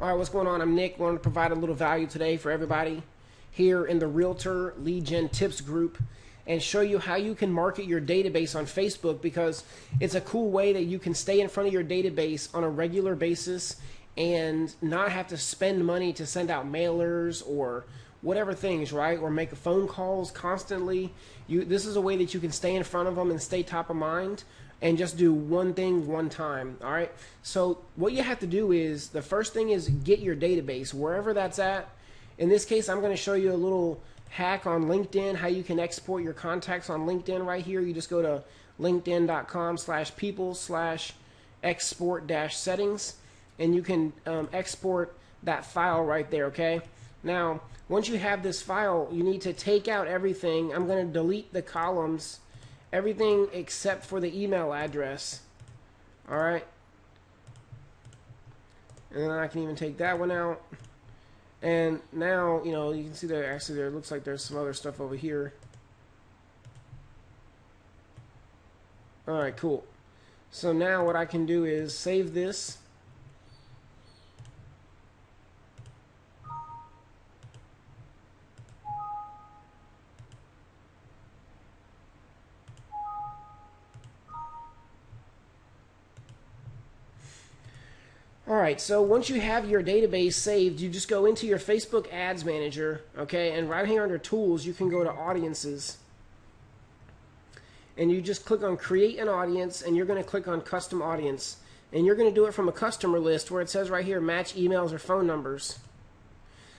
All right, what's going on? I'm Nick. I wanted to provide a little value today for everybody here in the Realtor Lead Gen Tips group and show you how you can market your database on Facebook, because it's a cool way that you can stay in front of your database on a regular basis and not have to spend money to send out mailers or whatever things, right? Or make phone calls constantly. This is a way that you can stay in front of them and stay top of mind and just do one thing one time. All right, so what you have to do is, the first thing is get your database wherever that's at. In this case, I'm going to show you a little hack on LinkedIn, how you can export your contacts on LinkedIn. Right here, you just go to linkedin.com/people/export-settings and you can export that file right there. Okay, now once you have this file, you need to take out everything. I'm going to delete the columns, everything except for the email address. All right, and then I can even take that one out. And now, you know, you can see that actually there looks like there's some other stuff over here. All right, cool. So now what I can do is save this. Alright, so once you have your database saved, you just go into your Facebook Ads Manager, okay, and right here under Tools, you can go to Audiences. And you just click on Create an Audience, and you're going to click on Custom Audience. And you're going to do it from a customer list where it says right here, match emails or phone numbers.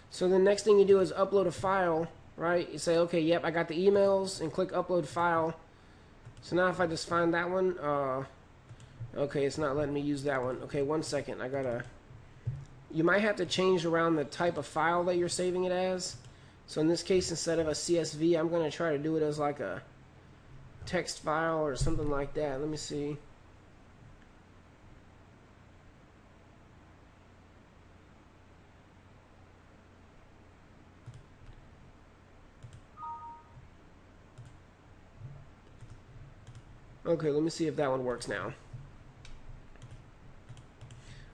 So the next thing you do is upload a file, right? You say, okay, yep, I got the emails, and click Upload File. So now if I just find that one, okay, it's not letting me use that one. Okay, one second. You might have to change around the type of file that you're saving it as. So in this case, instead of a CSV, I'm going to try to do it as like a text file or something like that. Let me see. Okay, let me see if that one works now.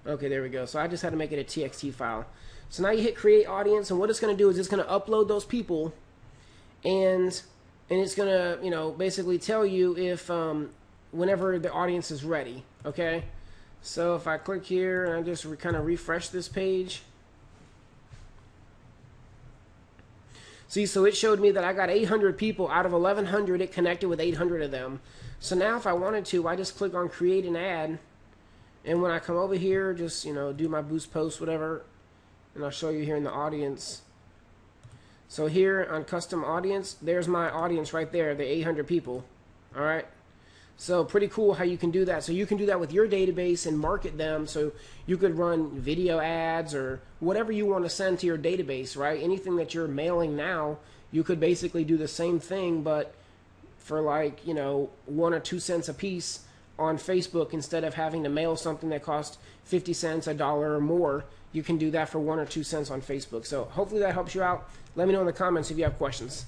Okay, there we go. So I just had to make it a TXT file. So now you hit Create Audience, and what it's going to do is it's going to upload those people, and it's going to, you know, basically tell you if whenever the audience is ready. Okay, so if I click here and I just kind of refresh this page, see, so it showed me that I got 800 people out of 1,100. It connected with 800 of them. So now if I wanted to, I just click on Create an Ad. And when I come over here, just, you know, do my boost post, whatever, and I'll show you here in the audience. So here on custom audience, there's my audience right there, the 800 people. All right, so pretty cool how you can do that. So you can do that with your database and market them. So you could run video ads or whatever you want to send to your database, right? Anything that you're mailing now, you could basically do the same thing, but for like, you know, 1 or 2 cents a piece on Facebook, instead of having to mail something that cost 50 cents, a dollar or more. You can do that for 1 or 2 cents on Facebook. So hopefully that helps you out. Let me know in the comments if you have questions.